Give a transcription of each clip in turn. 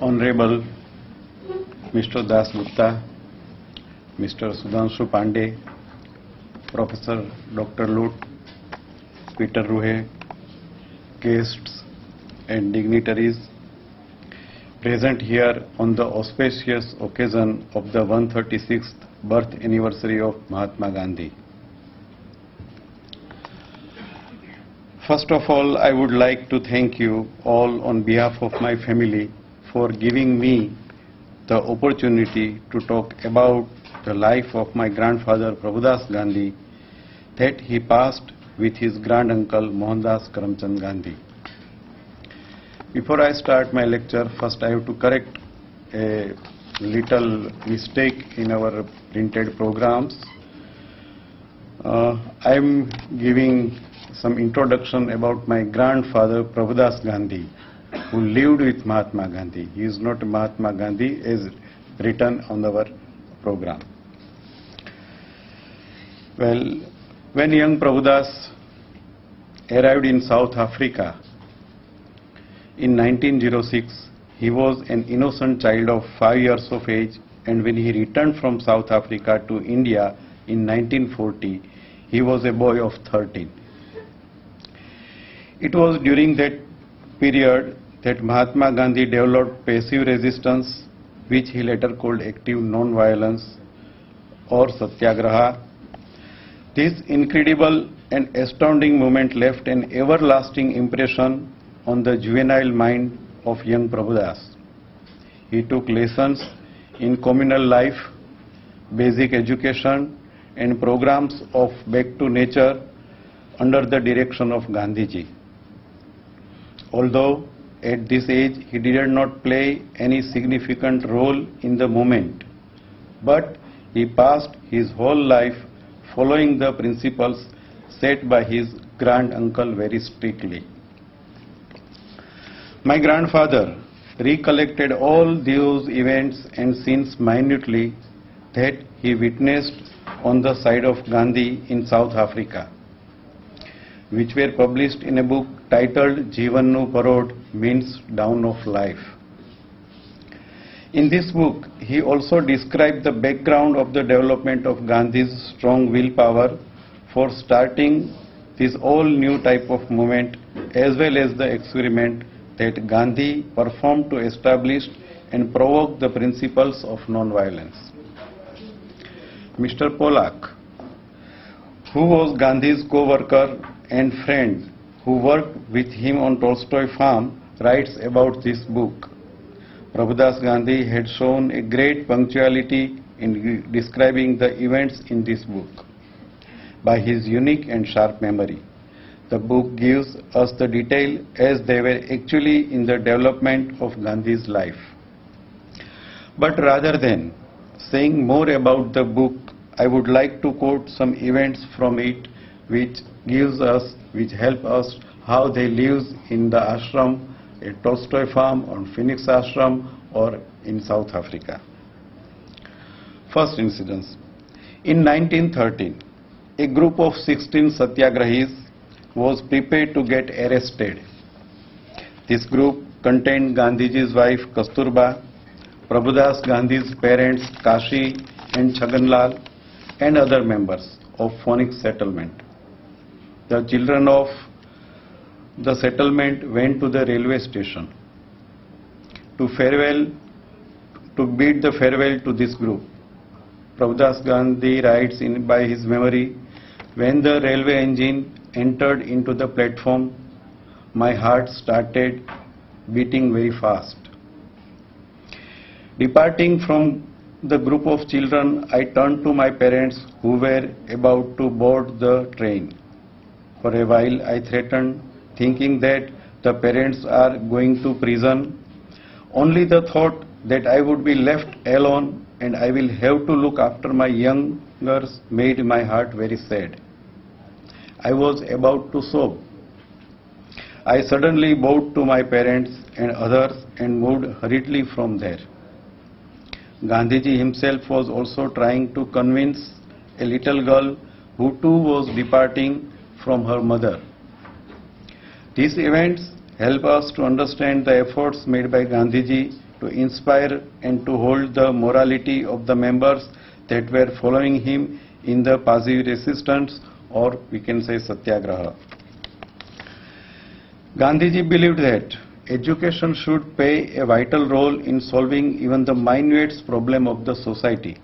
Honorable Mr. Das Gupta, Mr. Sudhanshu Pandey, Professor Dr. Lute, Peter Rühe, guests and dignitaries present here on the auspicious occasion of the 136th birth anniversary of Mahatma Gandhi. First of all, I would like to thank you all on behalf of my family for giving me the opportunity to talk about the life of my grandfather Prabhudas Gandhi that he passed with his grand uncle Mohandas Karamchand Gandhi. Before I start my lecture, first I have to correct a little mistake in our printed programs. I am giving some introduction about my grandfather Prabhudas Gandhi, who lived with Mahatma Gandhi. He is not Mahatma Gandhi as written on our program. Well, when young Prabhudas arrived in South Africa in 1906, he was an innocent child of 5 years of age, and when he returned from South Africa to India in 1940, he was a boy of 13. It was during that period that Mahatma Gandhi developed passive resistance, which he later called active non-violence or satyagraha. This incredible and astounding movement left an everlasting impression on the juvenile mind of young Prabhudas. He took lessons in communal life, basic education, and programs of back to nature under the direction of Gandhiji. Although at this age he did not play any significant role in the movement, but he passed his whole life following the principles set by his grand uncle very strictly. My grandfather recollected all those events and scenes minutely that he witnessed on the side of Gandhi in South Africa, which were published in a book titled Jivano Parod, means Down of Life. In this book, he also described the background of the development of Gandhi's strong willpower for starting this all new type of movement, as well as the experiment that Gandhi performed to establish and provoke the principles of non-violence. Mr. Polak, who was Gandhi's co-worker and friend, who worked with him on Tolstoy Farm, writes about this book. Prabhudas Gandhi had shown a great punctuality in describing the events in this book by his unique and sharp memory. The book gives us the detail as they were actually in the development of Gandhi's life. But rather than saying more about the book, I would like to quote some events from it which help us how they live in the ashram at Tolstoy Farm, on Phoenix Ashram, or in South Africa. First incident. In 1913, a group of 16 satyagrahis was prepared to get arrested. This group contained Gandhiji's wife Kasturba, Prabhudas Gandhi's parents Kashi and Chaganlal, and other members of Phoenix settlement. The children of the settlement went to the railway station to bid farewell to this group. Prabhudas Gandhi writes by his memory, "When the railway engine entered into the platform, my heart started beating very fast. Departing from the group of children, I turned to my parents who were about to board the train. For a while I threatened, thinking that the parents are going to prison. Only the thought that I would be left alone and I will have to look after my younger made my heart very sad. I was about to sob. I suddenly bowed to my parents and others and moved hurriedly from there. Gandhiji himself was also trying to convince a little girl who too was departing from her mother. These events help us to understand the efforts made by Gandhiji to inspire and to hold the morality of the members that were following him in the passive resistance, or we can say satyagraha. Gandhiji believed that education should play a vital role in solving even the minute problem of the society.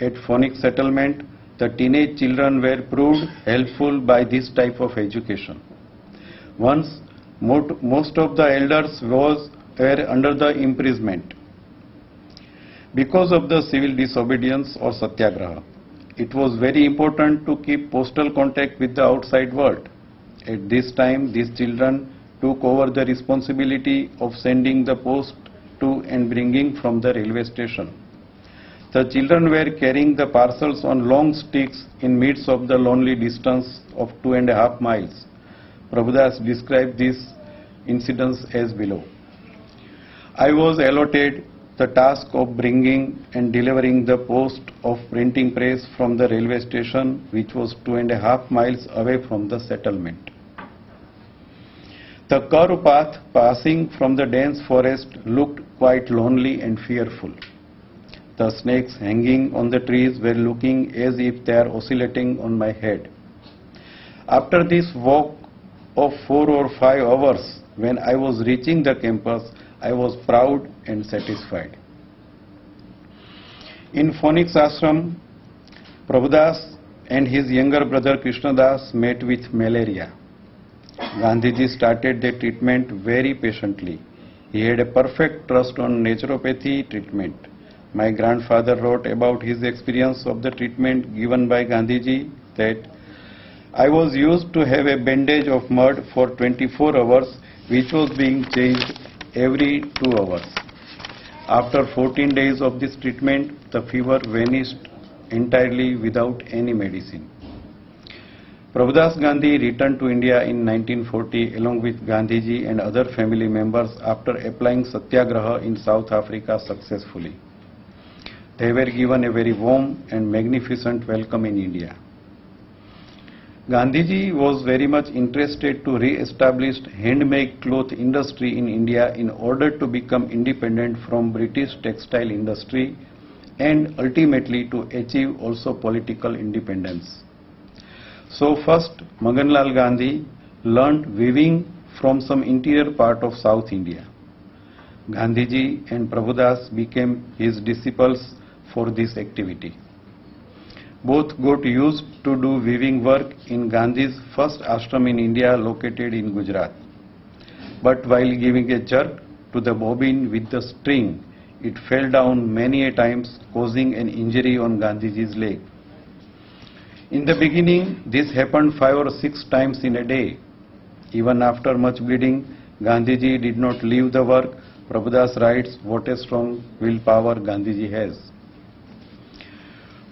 At Phoenix settlement, the teenage children were proved helpful by this type of education. Once, most of the elders were under the imprisonment because of the civil disobedience or satyagraha. It was very important to keep postal contact with the outside world. At this time, these children took over the responsibility of sending the post to and bringing from the railway station. The children were carrying the parcels on long sticks in midst of the lonely distance of 2.5 miles. Prabhudas described these incidents as below. I was allotted the task of bringing and delivering the post of printing press from the railway station, which was 2.5 miles away from the settlement. The curved path passing from the dense forest looked quite lonely and fearful. The snakes hanging on the trees were looking as if they are oscillating on my head. After this walk of 4 or 5 hours, when I was reaching the campus, I was proud and satisfied. In Phoenix Ashram, Prabhudas and his younger brother Krishnadas met with malaria. Gandhiji started the treatment very patiently. He had a perfect trust on naturopathy treatment. My grandfather wrote about his experience of the treatment given by Gandhiji that I was used to have a bandage of mud for 24 hours, which was being changed every 2 hours. After 14 days of this treatment, the fever vanished entirely without any medicine. Prabhudas Gandhi returned to India in 1940 along with Gandhiji and other family members after applying satyagraha in South Africa successfully. They were given a very warm and magnificent welcome in India. Gandhiji was very much interested to re-establish handmade cloth industry in India in order to become independent from British textile industry and ultimately to achieve also political independence. So first, Maganlal Gandhi learned weaving from some interior part of South India. Gandhiji and Prabhudas became his disciples for this activity. Both got used to do weaving work in Gandhi's first ashram in India located in Gujarat. But while giving a jerk to the bobbin with the string, it fell down many a times, causing an injury on Gandhiji's leg. In the beginning, this happened 5 or 6 times in a day. Even after much bleeding, Gandhiji did not leave the work. Prabhudas writes, "What a strong willpower Gandhiji has."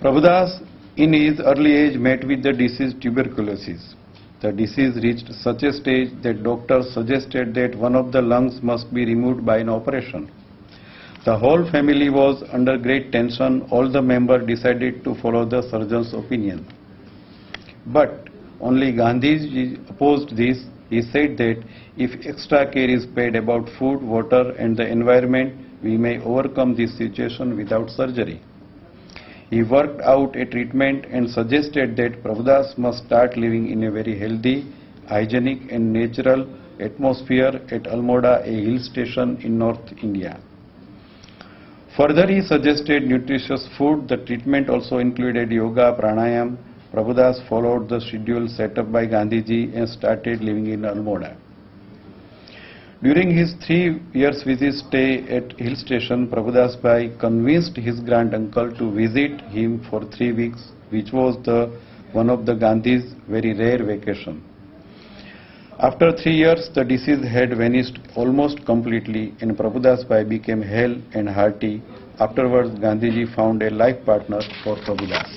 Prabhudas, in his early age, met with the disease tuberculosis. The disease reached such a stage that doctors suggested that one of the lungs must be removed by an operation. The whole family was under great tension. All the members decided to follow the surgeon's opinion. But only Gandhiji opposed this. He said that if extra care is paid about food, water and the environment, we may overcome this situation without surgery. He worked out a treatment and suggested that Prabhudas must start living in a very healthy, hygienic and natural atmosphere at Almora, a hill station in North India. Further, he suggested nutritious food. The treatment also included yoga, pranayam. Prabhudas followed the schedule set up by Gandhiji and started living in Almora. During his 3 years visit stay at hill station, Prabhudas Bhai convinced his grand uncle to visit him for 3 weeks, which was one of Gandhi's very rare vacation. After 3 years, the disease had vanished almost completely and Prabhudas Bhai became hale and hearty. Afterwards, Gandhiji found a life partner for Prabhudas.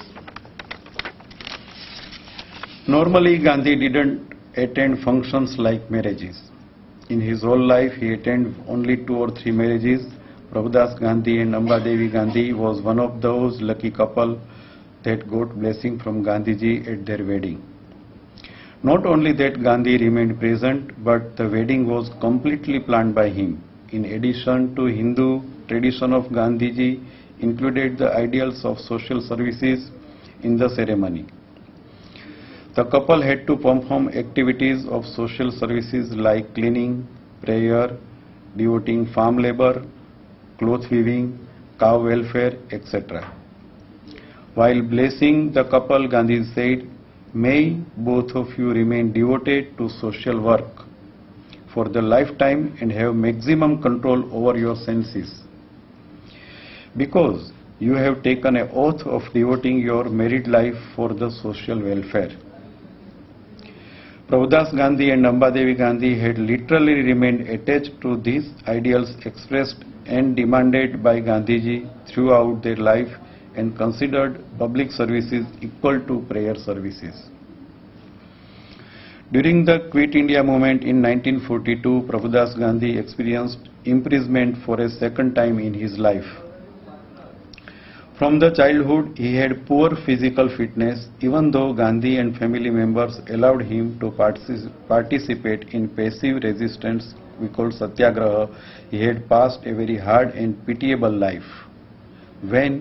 Normally, Gandhi didn't attend functions like marriages. In his whole life, he attended only 2 or 3 marriages. Prabhudas Gandhi and Amba Devi Gandhi was one of those lucky couple that got blessing from Gandhiji at their wedding. Not only that Gandhi remained present, but the wedding was completely planned by him. In addition to Hindu tradition of Gandhiji included the ideals of social services in the ceremony. The couple had to perform activities of social services like cleaning, prayer, devoting farm labor, cloth weaving, cow welfare, etc. While blessing the couple, Gandhi said, "May both of you remain devoted to social work for the lifetime and have maximum control over your senses, because you have taken an oath of devoting your married life for the social welfare." Prabhudas Gandhi and Amba Devi Gandhi had literally remained attached to these ideals expressed and demanded by Gandhiji throughout their life and considered public services equal to prayer services. During the Quit India Movement in 1942, Prabhudas Gandhi experienced imprisonment for a second time in his life. From the childhood, he had poor physical fitness, even though Gandhi and family members allowed him to participate in passive resistance we call satyagraha. He had passed a very hard and pitiable life when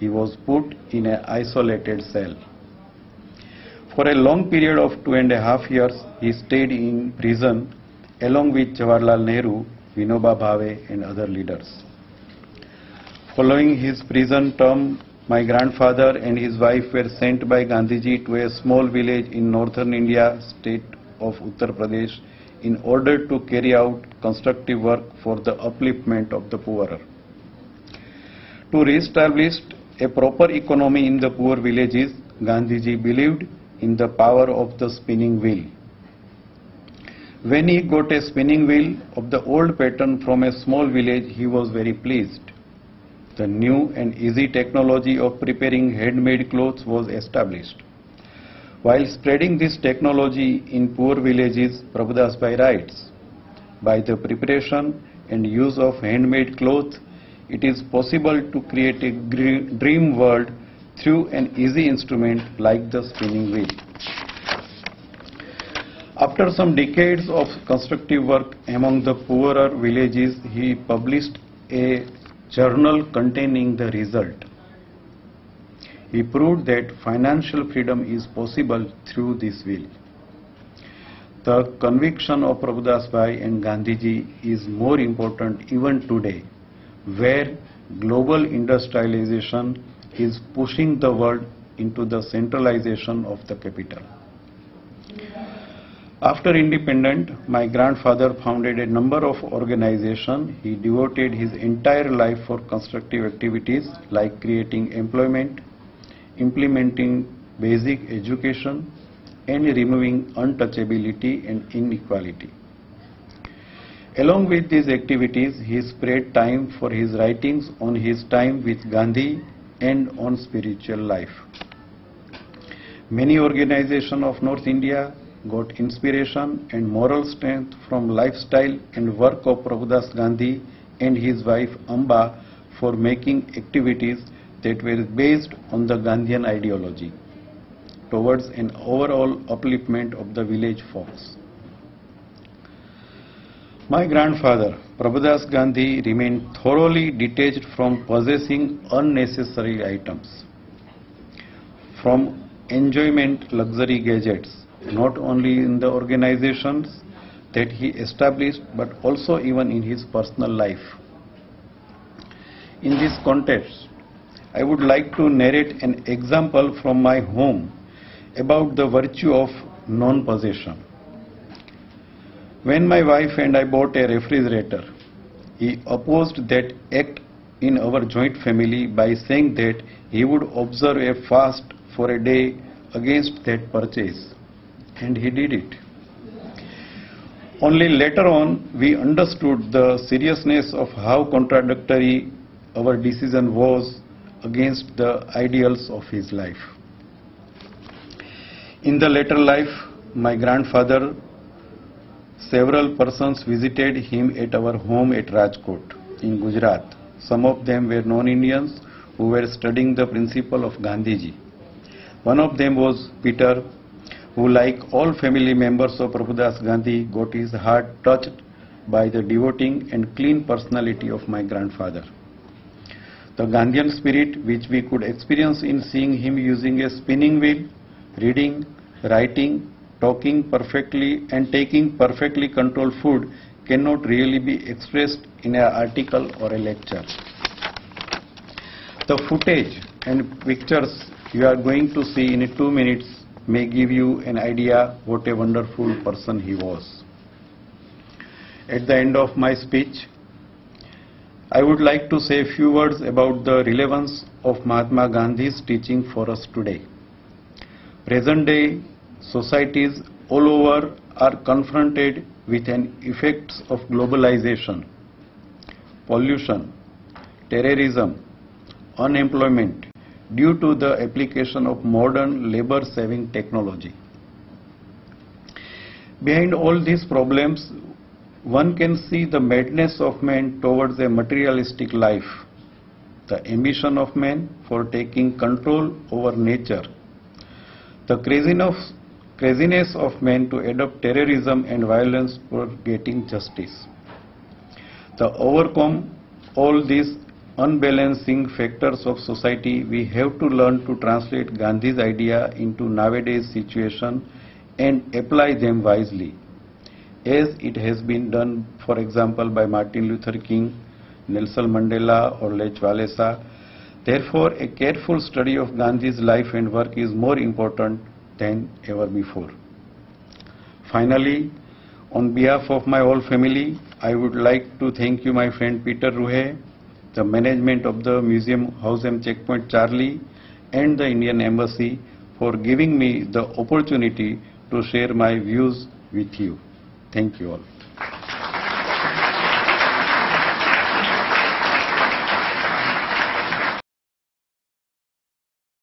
he was put in an isolated cell. For a long period of 2.5 years, he stayed in prison along with Jawaharlal Nehru, Vinoba Bhave and other leaders. Following his prison term, my grandfather and his wife were sent by Gandhiji to a small village in northern India, state of Uttar Pradesh, in order to carry out constructive work for the upliftment of the poorer. To re-establish a proper economy in the poor villages, Gandhiji believed in the power of the spinning wheel. When he got a spinning wheel of the old pattern from a small village, he was very pleased. The new and easy technology of preparing handmade clothes was established. While spreading this technology in poor villages, Prabhudas Bhai writes, "By the preparation and use of handmade clothes, it is possible to create a dream world through an easy instrument like the spinning wheel." After some decades of constructive work among the poorer villages, he published a journal containing the result. He proved that financial freedom is possible through this will. The conviction of Prabhudas Bhai and Gandhiji is more important even today, where global industrialization is pushing the world into the centralization of the capital. After independence, my grandfather founded a number of organizations. He devoted his entire life for constructive activities like creating employment, implementing basic education, and removing untouchability and inequality. Along with these activities, he spread time for his writings on his time with Gandhi and on spiritual life. Many organizations of North India got inspiration and moral strength from lifestyle and work of Prabhudas Gandhi and his wife Amba for making activities that were based on the Gandhian ideology towards an overall upliftment of the village folks. My grandfather, Prabhudas Gandhi, remained thoroughly detached from possessing unnecessary items, from enjoyment luxury gadgets, not only in the organizations that he established but also even in his personal life. In this context, I would like to narrate an example from my home about the virtue of non-possession. When my wife and I bought a refrigerator, he opposed that act in our joint family by saying that he would observe a fast for a day against that purchase. And he did it. Only later on we understood the seriousness of how contradictory our decision was against the ideals of his life. In the later life, my grandfather, several persons visited him at our home at Rajkot in Gujarat Some of them were non-Indians who were studying the principle of Gandhiji. One of them was Peter, who, like all family members of Prabhudas Gandhi, got his heart touched by the devoting and clean personality of my grandfather. The Gandhian spirit, which we could experience in seeing him using a spinning wheel, reading, writing, talking perfectly and taking perfectly controlled food, cannot really be expressed in an article or a lecture. The footage and pictures you are going to see in 2 minutes may give you an idea what a wonderful person he was. At the end of my speech, I would like to say a few words about the relevance of Mahatma Gandhi's teaching for us today. Present day societies all over are confronted with an effects of globalization, pollution, terrorism, unemployment due to the application of modern labor-saving technology. Behind all these problems, one can see the madness of man towards a materialistic life, the ambition of man for taking control over nature, the craziness of man to adopt terrorism and violence for getting justice. To overcome all these unbalancing factors of society, we have to learn to translate Gandhi's idea into nowadays situation and apply them wisely, as it has been done, for example, by Martin Luther King, Nelson Mandela or Lech Walesa. Therefore, a careful study of Gandhi's life and work is more important than ever before. Finally, on behalf of my whole family, I would like to thank you, my friend Peter Rühe, the management of the Museum House and Checkpoint Charlie, and the Indian Embassy for giving me the opportunity to share my views with you. Thank you all.